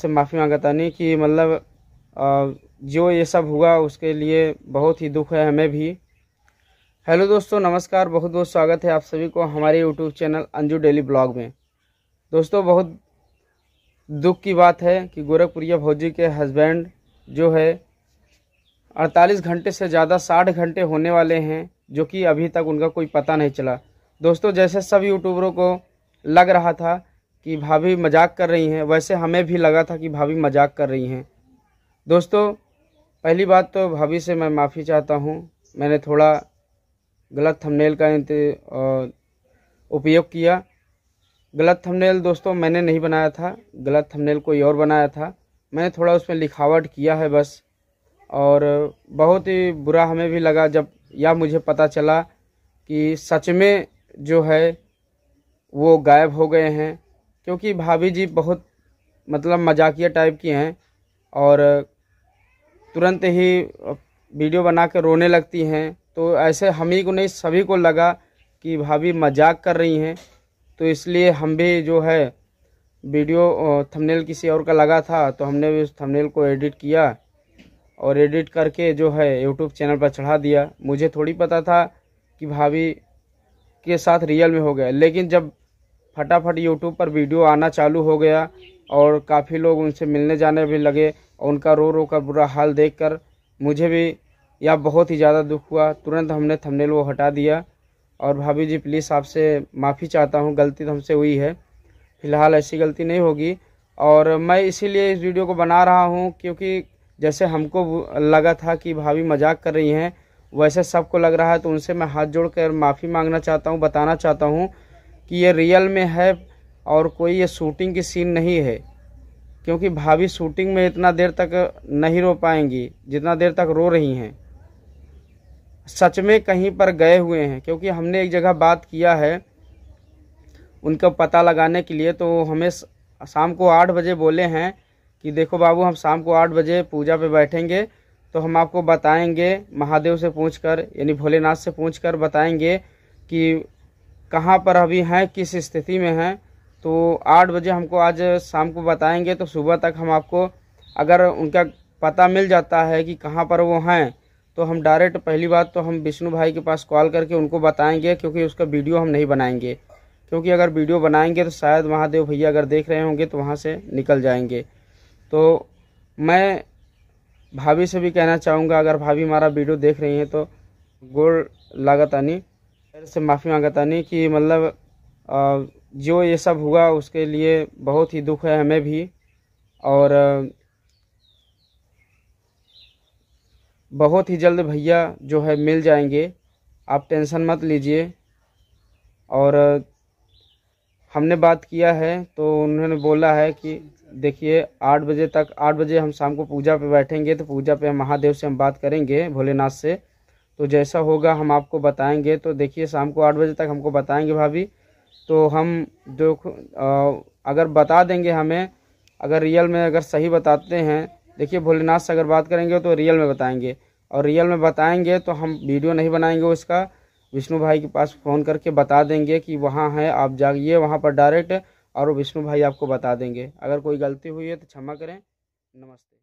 से माफ़ी मांगता नहीं कि मतलब जो ये सब हुआ उसके लिए बहुत ही दुख है हमें भी। हेलो दोस्तों नमस्कार, बहुत बहुत स्वागत है आप सभी को हमारे YouTube channel Anju daily blog में। दोस्तों बहुत दुख की बात है कि गोरखपुरिया भौजी के हस्बैंड जो है 48 घंटे से ज़्यादा 60 घंटे होने वाले हैं, जो कि अभी तक उनका कोई पता नहीं चला। दोस्तों जैसे सब यूट्यूबरों को लग रहा था कि भाभी मजाक कर रही हैं, वैसे हमें भी लगा था कि भाभी मजाक कर रही हैं। दोस्तों पहली बात तो भाभी से मैं माफ़ी चाहता हूं, मैंने थोड़ा गलत थंबनेल का उपयोग किया। गलत थंबनेल दोस्तों मैंने नहीं बनाया था, गलत थंबनेल कोई और बनाया था, मैंने थोड़ा उसमें लिखावट किया है बस। और बहुत ही बुरा हमें भी लगा जब या मुझे पता चला कि सच में जो है वो गायब हो गए हैं, क्योंकि भाभी जी बहुत मतलब मजाकिया टाइप की हैं और तुरंत ही वीडियो बना कर रोने लगती हैं। तो ऐसे हम ही को नहीं सभी को लगा कि भाभी मजाक कर रही हैं, तो इसलिए हम भी जो है वीडियो थंबनेल किसी और का लगा था तो हमने भी उस थंबनेल को एडिट किया और एडिट करके जो है यूट्यूब चैनल पर चढ़ा दिया। मुझे थोड़ी पता था कि भाभी के साथ रियल में हो गया, लेकिन जब फटाफट यूट्यूब पर वीडियो आना चालू हो गया और काफ़ी लोग उनसे मिलने जाने भी लगे और उनका रो रो कर बुरा हाल देखकर मुझे भी यह बहुत ही ज़्यादा दुख हुआ। तुरंत हमने थंबनेल वो हटा दिया। और भाभी जी प्लीज़ आपसे माफ़ी चाहता हूँ, गलती तो हमसे हुई है, फ़िलहाल ऐसी गलती नहीं होगी। और मैं इसीलिए इस वीडियो को बना रहा हूँ क्योंकि जैसे हमको लगा था कि भाभी मजाक कर रही हैं वैसे सबको लग रहा है। तो उनसे मैं हाथ जोड़ कर माफ़ी मांगना चाहता हूँ, बताना चाहता हूँ कि ये रियल में है और कोई ये शूटिंग की सीन नहीं है, क्योंकि भाभी शूटिंग में इतना देर तक नहीं रो पाएंगी जितना देर तक रो रही हैं। सच में कहीं पर गए हुए हैं, क्योंकि हमने एक जगह बात किया है उनका पता लगाने के लिए, तो हमें शाम को 8 बजे बोले हैं कि देखो बाबू हम शाम को 8 बजे पूजा पे बैठेंगे तो हम आपको बताएंगे, महादेव से पूछकर यानी भोलेनाथ से पूछकर बताएंगे कि कहाँ पर अभी हैं, किस स्थिति में हैं। तो 8 बजे हमको आज शाम को बताएंगे, तो सुबह तक हम आपको अगर उनका पता मिल जाता है कि कहाँ पर वो हैं तो हम डायरेक्ट पहली बात तो हम विष्णु भाई के पास कॉल करके उनको बताएंगे, क्योंकि उसका वीडियो हम नहीं बनाएंगे, क्योंकि अगर वीडियो बनाएंगे तो शायद महादेव भैया अगर देख रहे होंगे तो वहाँ से निकल जाएंगे। तो मैं भाभी से भी कहना चाहूँगा अगर भाभी हमारा वीडियो देख रही हैं तो गोर लगातानी से माफ़ी मांगता नहीं कि मतलब जो ये सब हुआ उसके लिए बहुत ही दुख है हमें भी और बहुत ही जल्द भैया जो है मिल जाएंगे, आप टेंशन मत लीजिए। और हमने बात किया है तो उन्होंने बोला है कि देखिए 8 बजे तक, 8 बजे हम शाम को पूजा पे बैठेंगे तो पूजा पे हम महादेव से हम बात करेंगे, भोलेनाथ से, तो जैसा होगा हम आपको बताएंगे। तो देखिए शाम को 8 बजे तक हमको बताएंगे भाभी, तो हम जो अगर बता देंगे हमें, अगर रियल में अगर सही बताते हैं, देखिए भोलेनाथ से अगर बात करेंगे तो रियल में बताएंगे, और रियल में बताएंगे तो हम वीडियो नहीं बनाएंगे उसका, विष्णु भाई के पास फ़ोन करके बता देंगे कि वहाँ है आप जाइए वहाँ पर डायरेक्ट, और विष्णु भाई आपको बता देंगे। अगर कोई गलती हुई है तो क्षमा करें। नमस्ते।